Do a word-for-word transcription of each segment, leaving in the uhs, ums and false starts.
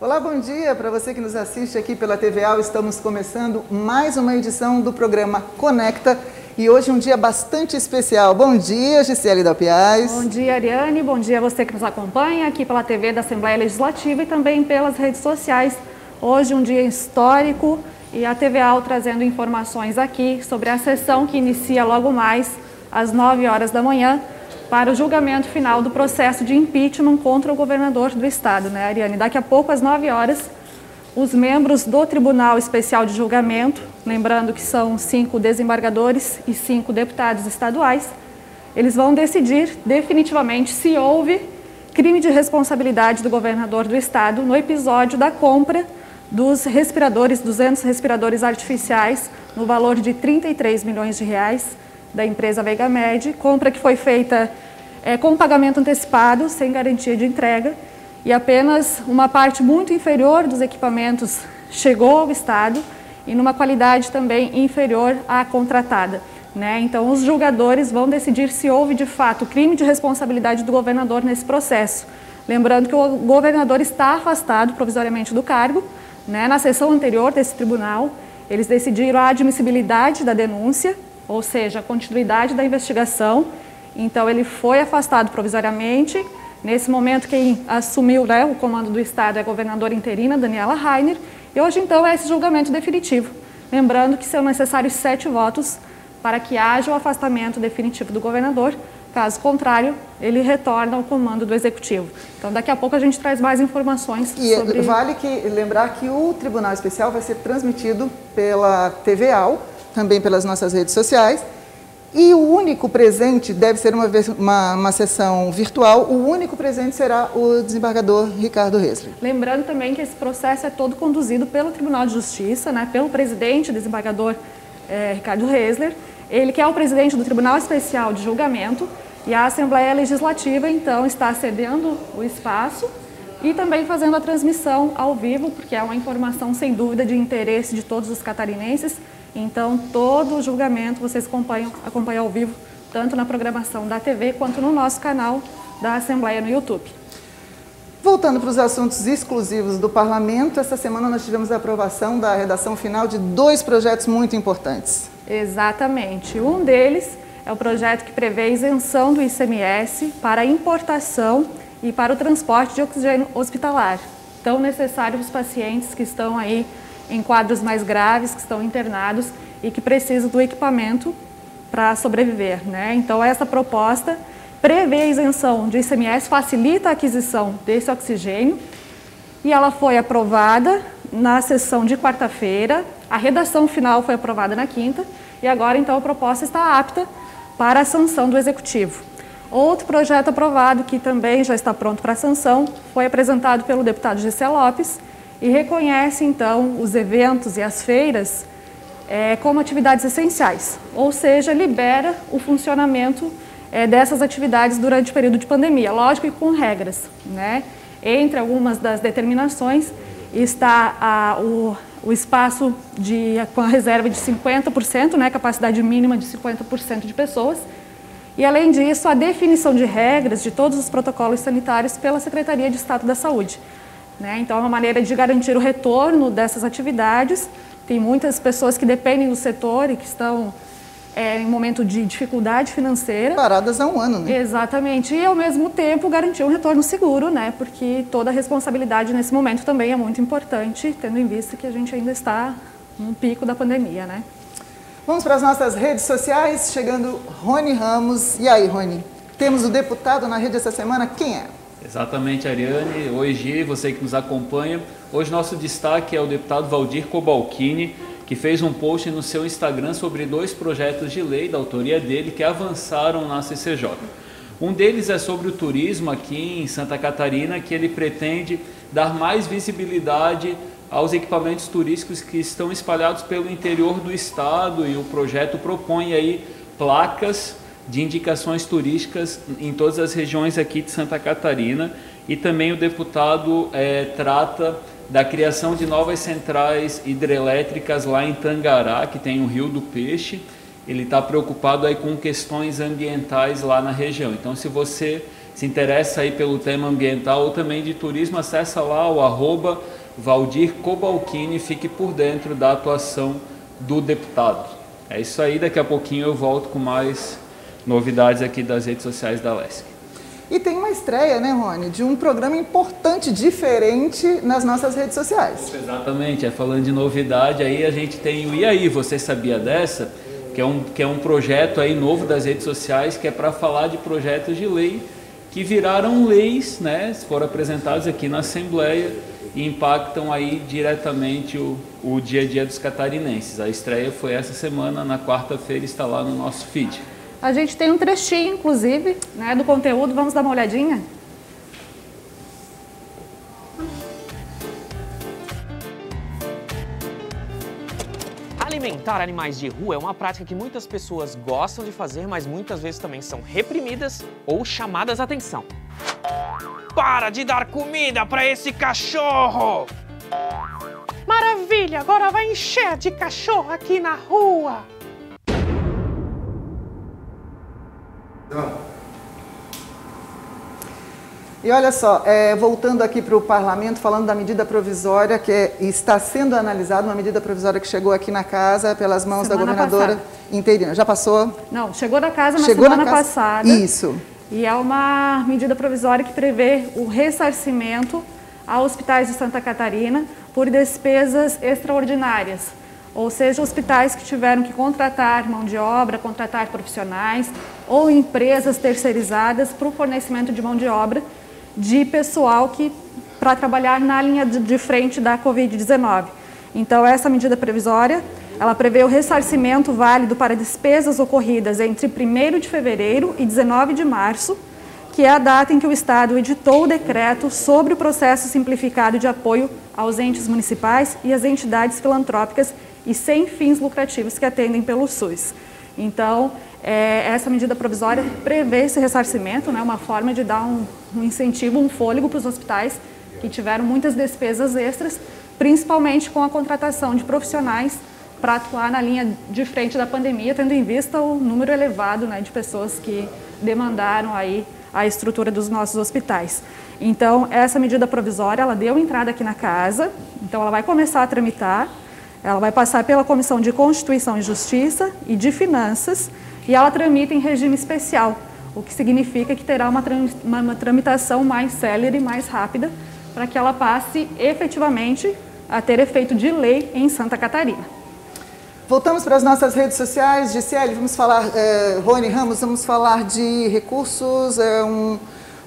Olá, bom dia para você que nos assiste aqui pela T V A L. Estamos começando mais uma edição do programa Conecta e hoje um dia bastante especial. Bom dia, Gisele Dal Piaz. Bom dia, Ariane. Bom dia a você que nos acompanha aqui pela T V da Assembleia Legislativa e também pelas redes sociais. Hoje um dia histórico e a T V A L trazendo informações aqui sobre a sessão que inicia logo mais às nove horas da manhã. Para o julgamento final do processo de impeachment contra o governador do Estado, né, Ariane? Daqui a pouco, às nove horas, os membros do Tribunal Especial de Julgamento, lembrando que são cinco desembargadores e cinco deputados estaduais, eles vão decidir definitivamente se houve crime de responsabilidade do governador do Estado no episódio da compra dos respiradores, duzentos respiradores artificiais, no valor de trinta e três milhões de reais, da empresa Vegamed, compra que foi feita é, com pagamento antecipado, sem garantia de entrega, e apenas uma parte muito inferior dos equipamentos chegou ao Estado e numa qualidade também inferior à contratada, né? Então, os julgadores vão decidir se houve, de fato, crime de responsabilidade do governador nesse processo. Lembrando que o governador está afastado provisoriamente do cargo, né? Na sessão anterior desse tribunal, eles decidiram a admissibilidade da denúncia, ou seja, a continuidade da investigação. Então, ele foi afastado provisoriamente. Nesse momento, quem assumiu, né, o comando do Estado é a governadora interina, Daniela Rainer. E hoje, então, é esse julgamento definitivo. Lembrando que são necessários sete votos para que haja o afastamento definitivo do governador. Caso contrário, ele retorna ao comando do Executivo. Então, daqui a pouco a gente traz mais informações e sobre... Vale que lembrar que o Tribunal Especial vai ser transmitido pela T V A L, também pelas nossas redes sociais, e o único presente, deve ser uma, uma, uma sessão virtual, o único presente será o desembargador Ricardo Resler. Lembrando também que esse processo é todo conduzido pelo Tribunal de Justiça, né, pelo presidente, desembargador eh, Ricardo Resler, ele que é o presidente do Tribunal Especial de Julgamento, e a Assembleia Legislativa, então, está cedendo o espaço e também fazendo a transmissão ao vivo, porque é uma informação, sem dúvida, de interesse de todos os catarinenses. Então, todo o julgamento vocês acompanham, acompanham ao vivo, tanto na programação da T V quanto no nosso canal da Assembleia no YouTube. Voltando para os assuntos exclusivos do Parlamento, essa semana nós tivemos a aprovação da redação final de dois projetos muito importantes. Exatamente. Um deles é o projeto que prevê isenção do I C M S para a importação e para o transporte de oxigênio hospitalar, tão necessário para os pacientes que estão aí em quadros mais graves, que estão internados e que precisam do equipamento para sobreviver, né? Então, essa proposta prevê a isenção de I C M S, facilita a aquisição desse oxigênio e ela foi aprovada na sessão de quarta-feira, a redação final foi aprovada na quinta e agora, então, a proposta está apta para a sanção do Executivo. Outro projeto aprovado, que também já está pronto para sanção, foi apresentado pelo deputado Gisele Lopes, e reconhece, então, os eventos e as feiras é, como atividades essenciais, ou seja, libera o funcionamento é, dessas atividades durante o período de pandemia, lógico e com regras, né? Entre algumas das determinações está a, o, o espaço de, com a reserva de cinquenta por cento, né, capacidade mínima de cinquenta por cento de pessoas, e além disso a definição de regras de todos os protocolos sanitários pela Secretaria de Estado da Saúde. Né? Então, é uma maneira de garantir o retorno dessas atividades. Tem muitas pessoas que dependem do setor e que estão é, em momento de dificuldade financeira. Paradas há um ano, né? Exatamente. E, ao mesmo tempo, garantir um retorno seguro, né? Porque toda a responsabilidade nesse momento também é muito importante, tendo em vista que a gente ainda está no pico da pandemia, né? Vamos para as nossas redes sociais, chegando Rony Ramos. E aí, Rony? Temos o deputado na rede essa semana. Quem é? Exatamente, Ariane. Hoje, você que nos acompanha, hoje nosso destaque é o deputado Valdir Cobalchini, que fez um post no seu Instagram sobre dois projetos de lei da autoria dele que avançaram na C C J. Um deles é sobre o turismo aqui em Santa Catarina, que ele pretende dar mais visibilidade aos equipamentos turísticos que estão espalhados pelo interior do estado, e o projeto propõe aí placas de indicações turísticas em todas as regiões aqui de Santa Catarina, e também o deputado é, trata da criação de novas centrais hidrelétricas lá em Tangará, que tem o Rio do Peixe. Ele está preocupado aí com questões ambientais lá na região. Então, se você se interessa aí pelo tema ambiental ou também de turismo, acessa lá o arroba Valdir Cobalchini e fique por dentro da atuação do deputado. É isso aí, daqui a pouquinho eu volto com mais novidades aqui das redes sociais da L E S C. E tem uma estreia, né, Rony, de um programa importante, diferente, nas nossas redes sociais. Exatamente, é, falando de novidade, aí a gente tem o E aí, você sabia dessa? Que é um, que é um projeto aí novo das redes sociais, que é para falar de projetos de lei que viraram leis, né, foram apresentados aqui na Assembleia e impactam aí diretamente o, o dia a dia dos catarinenses. A estreia foi essa semana, na quarta-feira, está lá no nosso feed. A gente tem um trechinho, inclusive, né, do conteúdo. Vamos dar uma olhadinha? Alimentar animais de rua é uma prática que muitas pessoas gostam de fazer, mas muitas vezes também são reprimidas ou chamadas à atenção. Para de dar comida para esse cachorro! Maravilha, agora vai encher de cachorro aqui na rua! E olha só, é, voltando aqui para o parlamento, falando da medida provisória que é, está sendo analisada, uma medida provisória que chegou aqui na casa pelas mãos semana da governadora passada. Interina. Já passou? Não, chegou na casa na chegou semana na casa... passada. Isso. E é uma medida provisória que prevê o ressarcimento a hospitais de Santa Catarina por despesas extraordinárias. Ou seja, hospitais que tiveram que contratar mão de obra, contratar profissionais ou empresas terceirizadas para o fornecimento de mão de obra de pessoal que para trabalhar na linha de frente da Covid dezenove. Então, essa medida provisória, ela prevê o ressarcimento válido para despesas ocorridas entre primeiro de fevereiro e dezenove de março, que é a data em que o Estado editou o decreto sobre o processo simplificado de apoio aos entes municipais e às entidades filantrópicas e sem fins lucrativos que atendem pelo SUS. Então, é, essa medida provisória prevê esse ressarcimento, né, uma forma de dar um, um incentivo, um fôlego para os hospitais que tiveram muitas despesas extras, principalmente com a contratação de profissionais para atuar na linha de frente da pandemia, tendo em vista o número elevado, né, de pessoas que demandaram aí a estrutura dos nossos hospitais. Então, essa medida provisória, ela deu entrada aqui na casa, então ela vai começar a tramitar. Ela vai passar pela Comissão de Constituição e Justiça e de Finanças e ela tramita em regime especial, o que significa que terá uma, tram uma tramitação mais célere, mais rápida, para que ela passe efetivamente a ter efeito de lei em Santa Catarina. Voltamos para as nossas redes sociais. Gisele, vamos falar, é, Rony Ramos, vamos falar de recursos, é um,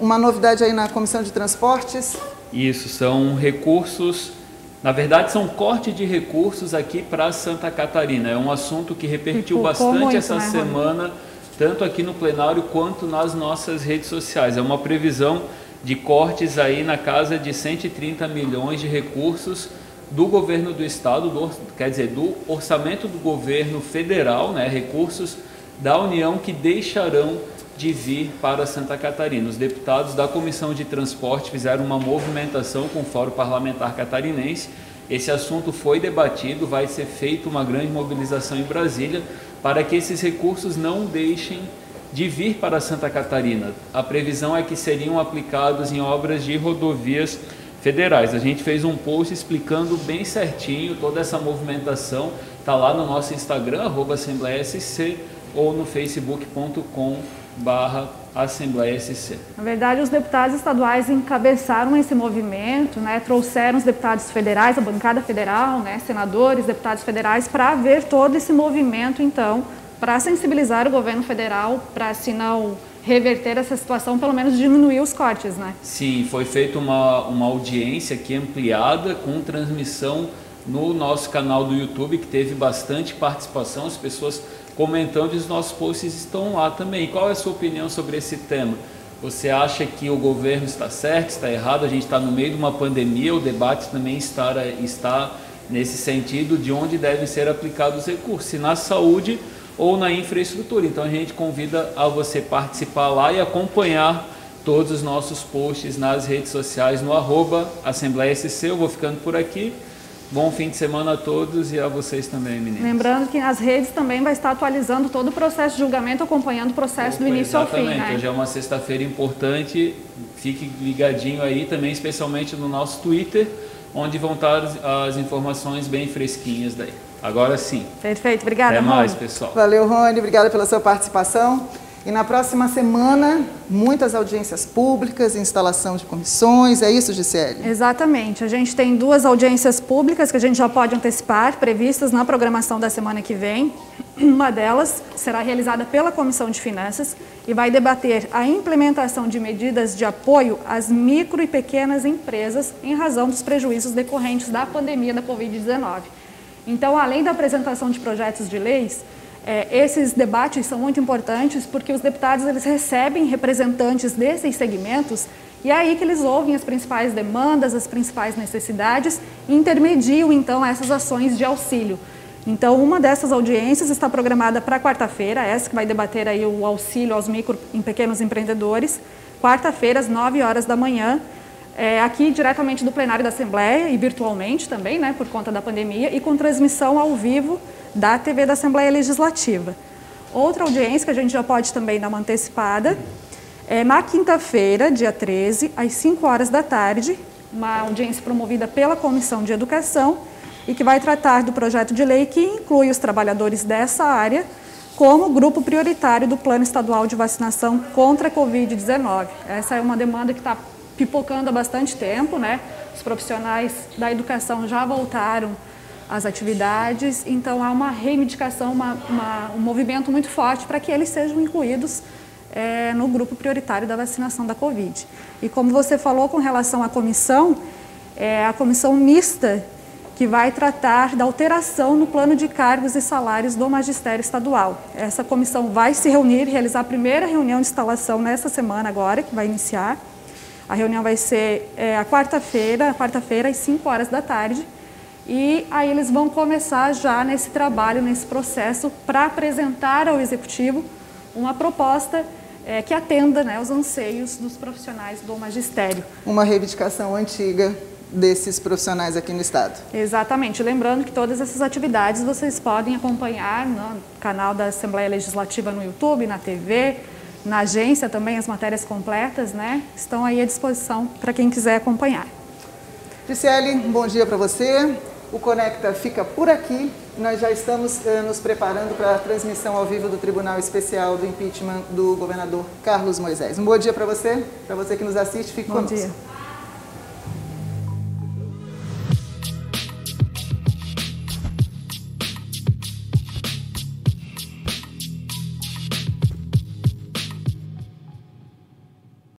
uma novidade aí na Comissão de Transportes. Isso, são recursos... Na verdade, são corte de recursos aqui para Santa Catarina. É um assunto que repercutiu bastante muito, essa né, semana, tanto aqui no plenário quanto nas nossas redes sociais. É uma previsão de cortes aí na casa de cento e trinta milhões de recursos do governo do estado, do, quer dizer, do orçamento do governo federal, né, recursos da União que deixarão de vir para Santa Catarina. Os deputados da Comissão de Transporte fizeram uma movimentação com o Fórum Parlamentar Catarinense. Esse assunto foi debatido, vai ser feita uma grande mobilização em Brasília para que esses recursos não deixem de vir para Santa Catarina. A previsão é que seriam aplicados em obras de rodovias federais. A gente fez um post explicando bem certinho toda essa movimentação. Está lá no nosso Instagram, arroba assembleia S C, ou no facebook ponto com barra assembleia S C. Na verdade, os deputados estaduais encabeçaram esse movimento, né, trouxeram os deputados federais, a bancada federal, né, senadores, deputados federais, para ver todo esse movimento, então, para sensibilizar o governo federal, para, se não reverter essa situação, pelo menos diminuir os cortes, né? Sim, foi feita uma, uma audiência aqui ampliada, com transmissão no nosso canal do YouTube, que teve bastante participação, as pessoas comentando, e os nossos posts estão lá também. Qual é a sua opinião sobre esse tema? Você acha que o governo está certo, está errado? A gente está no meio de uma pandemia, o debate também está, está nesse sentido de onde devem ser aplicados os recursos, se na saúde ou na infraestrutura. Então a gente convida a você participar lá e acompanhar todos os nossos posts nas redes sociais, no arroba assembleia S C. Eu vou ficando por aqui. Bom fim de semana a todos e a vocês também, meninas. Lembrando que nas redes também vai estar atualizando todo o processo de julgamento, acompanhando o processo Opa, do início ao fim. Exatamente, né? Hoje é uma sexta-feira importante, fique ligadinho aí também, especialmente no nosso Twitter, onde vão estar as informações bem fresquinhas daí. Agora sim. Perfeito, obrigada, Rony. Até mais, pessoal. Valeu, Rony, obrigada pela sua participação. E na próxima semana, muitas audiências públicas, instalação de comissões, é isso, Gisele? Exatamente. A gente tem duas audiências públicas que a gente já pode antecipar, previstas na programação da semana que vem. Uma delas será realizada pela Comissão de Finanças e vai debater a implementação de medidas de apoio às micro e pequenas empresas em razão dos prejuízos decorrentes da pandemia da Covid dezenove. Então, além da apresentação de projetos de leis, É, esses debates são muito importantes porque os deputados eles recebem representantes desses segmentos e é aí que eles ouvem as principais demandas, as principais necessidades e intermediam então essas ações de auxílio. Então uma dessas audiências está programada para quarta-feira, essa que vai debater aí o auxílio aos micro e pequenos empreendedores, quarta-feira às nove horas da manhã. É, aqui diretamente do plenário da Assembleia e virtualmente também, né, por conta da pandemia, e com transmissão ao vivo da T V da Assembleia Legislativa. Outra audiência que a gente já pode também dar uma antecipada é na quinta-feira, dia treze, às cinco horas da tarde, uma audiência promovida pela Comissão de Educação e que vai tratar do projeto de lei que inclui os trabalhadores dessa área como grupo prioritário do Plano Estadual de Vacinação contra a Covid dezenove. Essa é uma demanda que está pipocando há bastante tempo, né? Os profissionais da educação já voltaram às atividades, então há uma reivindicação, uma, uma, um movimento muito forte para que eles sejam incluídos é, no grupo prioritário da vacinação da Covid. E como você falou com relação à comissão, é a comissão mista que vai tratar da alteração no plano de cargos e salários do magistério estadual. Essa comissão vai se reunir, realizar a primeira reunião de instalação nessa semana agora, que vai iniciar. A reunião vai ser é, a quarta-feira, quarta-feira às cinco horas da tarde. E aí eles vão começar já nesse trabalho, nesse processo, para apresentar ao Executivo uma proposta é, que atenda, né, os anseios dos profissionais do magistério. Uma reivindicação antiga desses profissionais aqui no Estado. Exatamente. Lembrando que todas essas atividades vocês podem acompanhar no canal da Assembleia Legislativa no YouTube, na T V... Na agência também as matérias completas, né, estão aí à disposição para quem quiser acompanhar. Gisele, bom dia para você. O Conecta fica por aqui. Nós já estamos eh, nos preparando para a transmissão ao vivo do Tribunal Especial do Impeachment do governador Carlos Moisés. Um bom dia para você, para você que nos assiste, fique conosco. Bom dia.